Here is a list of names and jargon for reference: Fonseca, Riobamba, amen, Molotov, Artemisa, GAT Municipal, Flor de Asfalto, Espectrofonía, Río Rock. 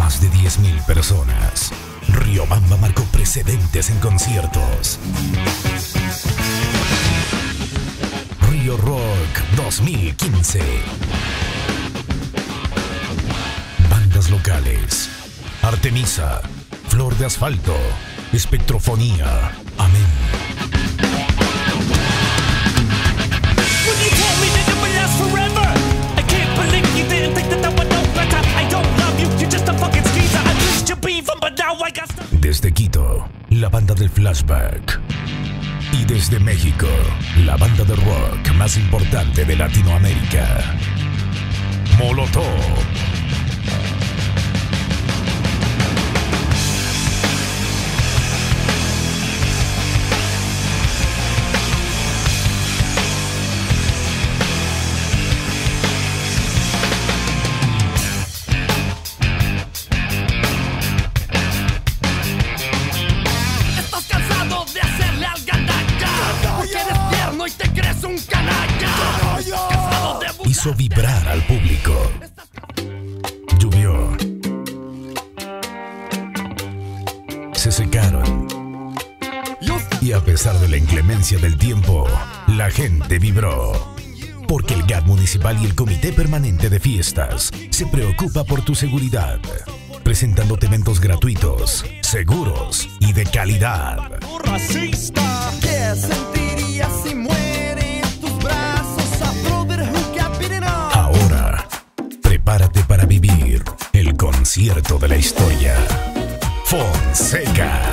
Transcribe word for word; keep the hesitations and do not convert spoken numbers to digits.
Más de diez mil personas. Riobamba marcó precedentes en conciertos. Río Rock dos mil quince. Bandas locales: Artemisa, Flor de Asfalto, Espectrofonía, Amén. Desde Quito, la banda del flashback. Y desde México, la banda de rock más importante de Latinoamérica. Molotov. Hizo vibrar al público. Llovió. Se secaron. Y a pesar de la inclemencia del tiempo, la gente vibró. Porque el GAT Municipal y el Comité Permanente de Fiestas se preocupa por tu seguridad, presentándote eventos gratuitos, seguros y de calidad. Prepárate para vivir el concierto de la historia. Fonseca.